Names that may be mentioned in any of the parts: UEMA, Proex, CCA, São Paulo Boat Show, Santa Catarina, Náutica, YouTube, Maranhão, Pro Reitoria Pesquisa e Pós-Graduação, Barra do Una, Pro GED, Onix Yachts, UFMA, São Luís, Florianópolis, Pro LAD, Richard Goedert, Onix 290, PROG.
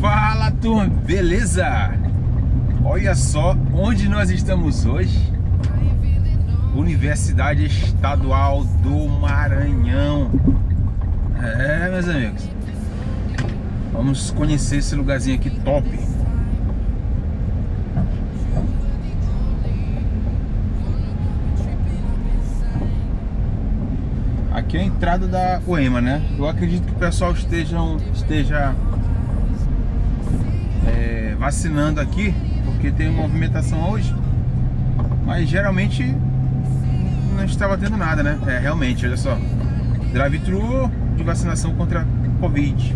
Fala turma, beleza? Olha só onde nós estamos hoje. Universidade Estadual do Maranhão. É, meus amigos, vamos conhecer esse lugarzinho aqui top. Aqui é a entrada da UEMA, né? Eu acredito que o pessoal esteja vacinando aqui, porque tem movimentação hoje, mas geralmente não estava tendo nada, né? É, realmente, olha só, drive-thru de vacinação contra Covid.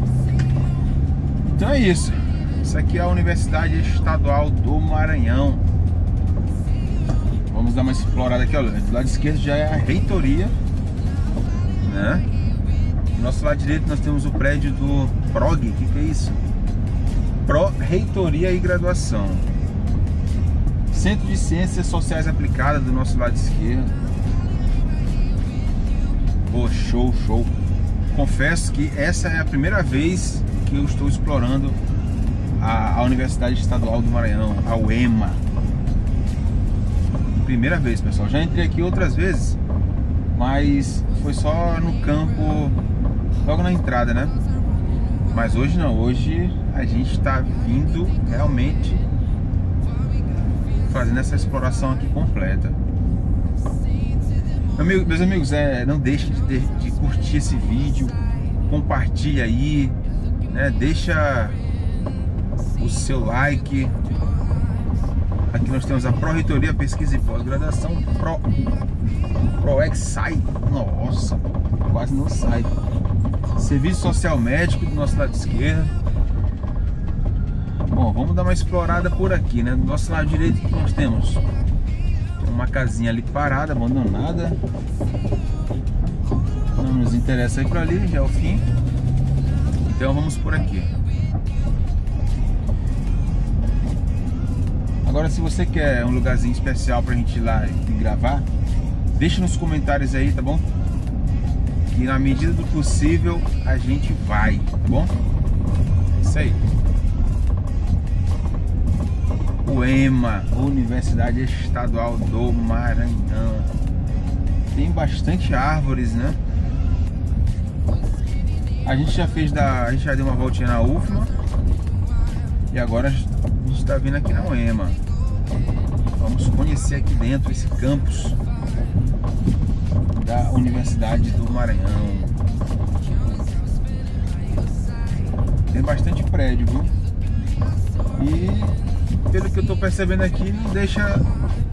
Então é isso, isso aqui é a Universidade Estadual do Maranhão. Vamos dar uma explorada aqui, olha, do lado esquerdo já é a reitoria, né? Do nosso lado direito nós temos o prédio do PROG, que é isso? Pro Reitoria e Graduação. Centro de Ciências Sociais Aplicadas do nosso lado esquerdo. Pô, show, show. Confesso que essa é a primeira vez que eu estou explorando a Universidade Estadual do Maranhão, a UEMA. Primeira vez, pessoal. Já entrei aqui outras vezes, mas foi só no campo, logo na entrada, né? Mas hoje não, hoje a gente está vindo realmente fazendo essa exploração aqui completa. Meus amigos, não deixem de curtir esse vídeo, compartilha aí, né? Deixa o seu like. Aqui nós temos a Pro Reitoria Pesquisa e Pós-Graduação, Proex sai, nossa, quase não sai. Serviço Social Médico do nosso lado esquerdo. Bom, vamos dar uma explorada por aqui, né? Do nosso lado direito que nós temos uma casinha ali parada, abandonada. Não nos interessa ir para ali, já é o fim. Então vamos por aqui. Agora, se você quer um lugarzinho especial pra gente ir lá e gravar, deixa nos comentários aí, tá bom? E na medida do possível a gente vai, tá bom? É isso aí. UEMA, Universidade Estadual do Maranhão. Tem bastante árvores, né? A gente já deu uma voltinha na UFMA e agora a gente está vindo aqui na UEMA. Vamos conhecer aqui dentro esse campus da Universidade do Maranhão. Tem bastante prédio, viu? E pelo que eu tô percebendo aqui, não deixa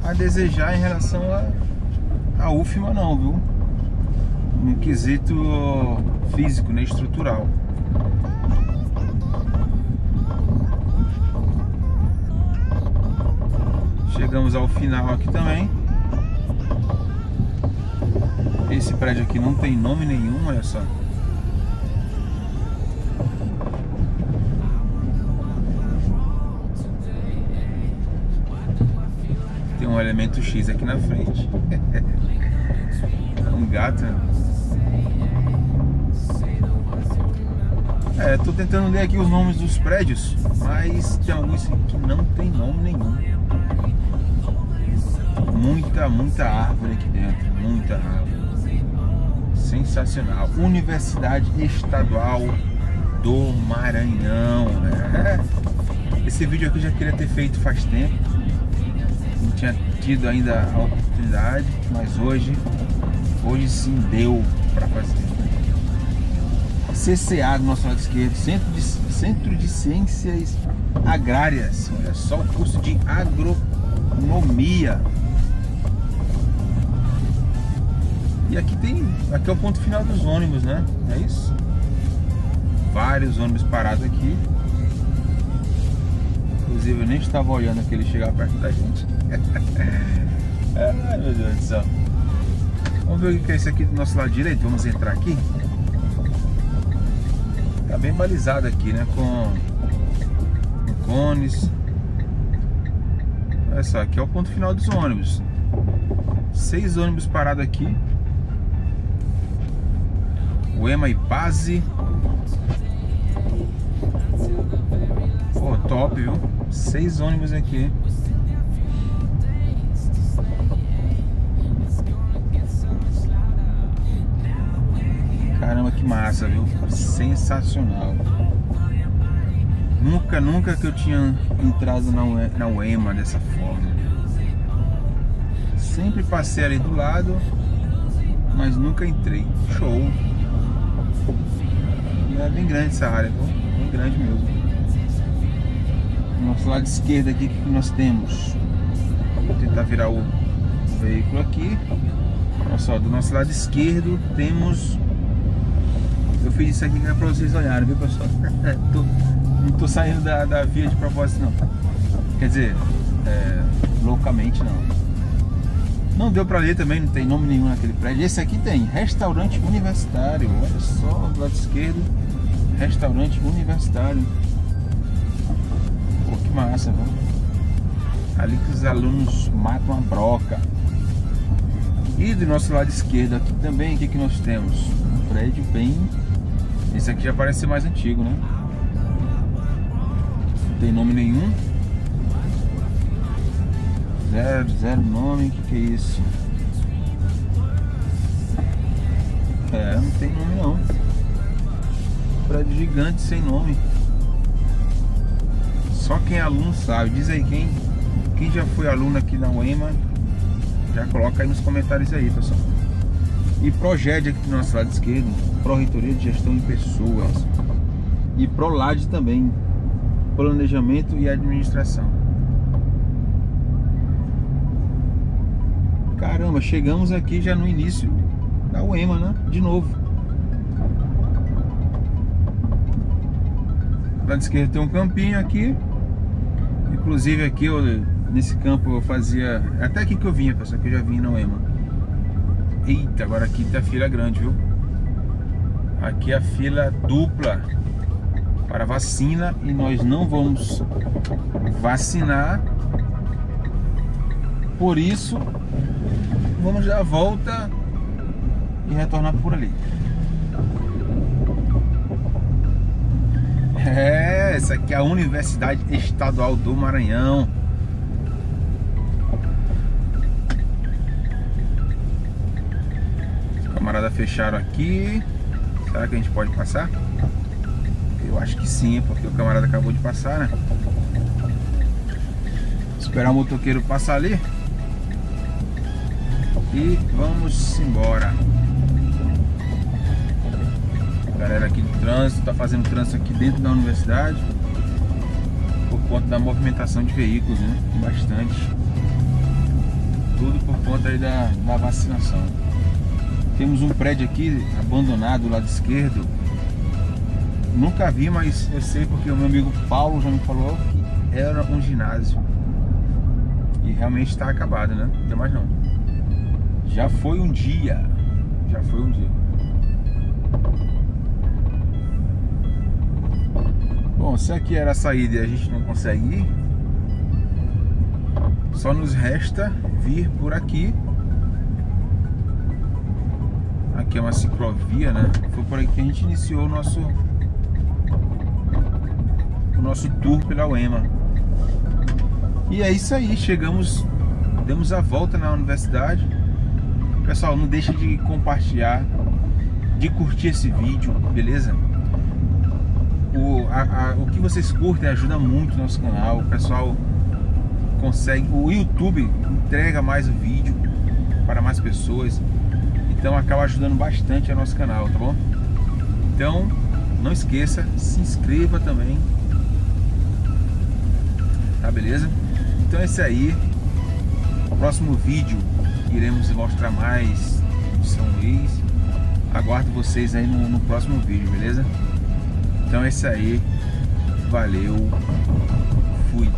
a desejar em relação à UFMA não, viu? No quesito físico, né? Estrutural. Chegamos ao final aqui também. Esse prédio aqui não tem nome nenhum, olha só. Tem um elemento X aqui na frente. Um gato. É, tô tentando ler aqui os nomes dos prédios, mas tem alguns que não tem nome nenhum. Muita árvore aqui dentro, muita árvore. Sensacional, Universidade Estadual do Maranhão, né? Esse vídeo aqui eu já queria ter feito faz tempo, não tinha tido ainda a oportunidade, mas hoje sim deu para fazer. CCA do nosso lado esquerdo, Centro de Ciências Agrárias, olha só o curso de agronomia. E aqui é o ponto final dos ônibus, né? É isso? Vários ônibus parados aqui. Inclusive eu nem estava olhando aquele chegar perto da gente. Ai, meu Deus do céu. Vamos ver o que é isso aqui do nosso lado direito. Vamos entrar aqui. Tá bem balizado aqui, né? Com cones. Olha só, aqui é o ponto final dos ônibus. 6 ônibus parados aqui. UEMA e Pase. viu? 6 ônibus aqui. Caramba, que massa, viu? Sensacional. Nunca que eu tinha entrado na UEMA dessa forma. Sempre passei ali do lado, mas nunca entrei. Show! E é bem grande essa área, bem grande mesmo. Nosso lado esquerdo aqui, o que nós temos? Vou tentar virar o veículo aqui. Olha só, do nosso lado esquerdo temos... Eu fiz isso aqui pra vocês olharem, viu, pessoal? Não tô saindo da via de propósito, não. Quer dizer, loucamente, não. Não deu pra ler também, não tem nome nenhum naquele prédio. Esse aqui tem, restaurante universitário. Olha só, do lado esquerdo, restaurante universitário. Pô, que massa, viu? Ali que os alunos matam a broca. E do nosso lado esquerdo aqui também, o que nós temos? Um prédio bem... Esse aqui já parece ser mais antigo, né? Não tem nome nenhum. Zero nome, que é isso? É, não tem nome não. Prédio gigante sem nome. Só quem é aluno sabe. Diz aí quem já foi aluno aqui na UEMA, já coloca aí nos comentários aí, pessoal. E Pro GED aqui do nosso lado esquerdo, Pro Reitoria de Gestão de Pessoas. E Pro LAD também, Planejamento e Administração. Caramba, chegamos aqui já no início da UEMA, né? De novo. Do lado esquerdo tem um campinho aqui. Inclusive aqui, nesse campo eu fazia... Até aqui que eu vinha, pessoal, que eu já vim na UEMA. Eita, agora aqui tá a fila grande, viu? Aqui é a fila dupla para vacina e nós não vamos vacinar. Por isso... Vamos dar a volta e retornar por ali. É, essa aqui é a Universidade Estadual do Maranhão. Os camaradas fecharam aqui. Será que a gente pode passar? Eu acho que sim, porque o camarada acabou de passar, né? Esperar o motoqueiro passar ali. E vamos embora. A galera aqui do trânsito, tá fazendo trânsito aqui dentro da universidade por conta da movimentação de veículos, né? Bastante. Tudo por conta aí da vacinação. Temos um prédio aqui abandonado do lado esquerdo. Nunca vi, mas eu sei porque o meu amigo Paulo já me falou que era um ginásio. E realmente está acabado, né? Não tem mais não. Já foi um dia. Bom, se aqui era a saída e a gente não consegue ir, só nos resta vir por aqui. Aqui é uma ciclovia, né? Foi por aqui que a gente iniciou o nosso tour pela UEMA. E é isso aí, chegamos, demos a volta na universidade. Pessoal, não deixa de compartilhar, de curtir esse vídeo, beleza? O que vocês curtem ajuda muito o nosso canal. O pessoal consegue... O YouTube entrega mais o vídeo para mais pessoas. Então acaba ajudando bastante o nosso canal, tá bom? Então, não esqueça, se inscreva também. Tá, beleza? Então é isso aí. O próximo vídeo... Iremos mostrar mais São Luís. Aguardo vocês aí no próximo vídeo, beleza? Então é isso aí. Valeu. Fui.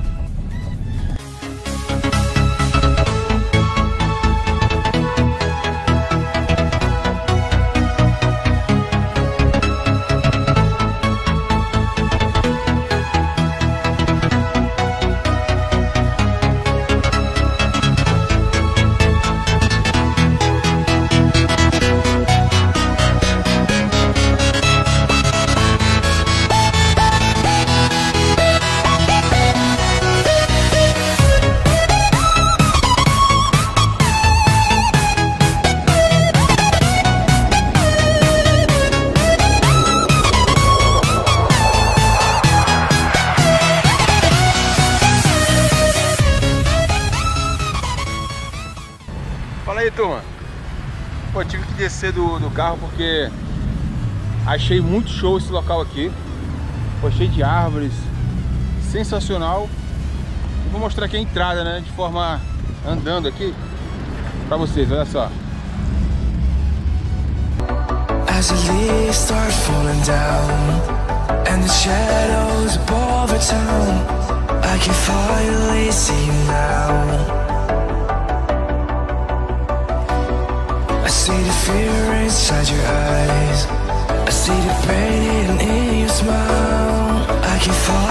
descer do carro porque achei muito show esse local aqui. Foi cheio de árvores, sensacional. E vou mostrar aqui a entrada, né, de forma andando aqui pra vocês, olha só. As the leaves start falling down and the shadows above the town, I can finally see you now. I see the fear inside your eyes, I see the pain in your smile, I can finally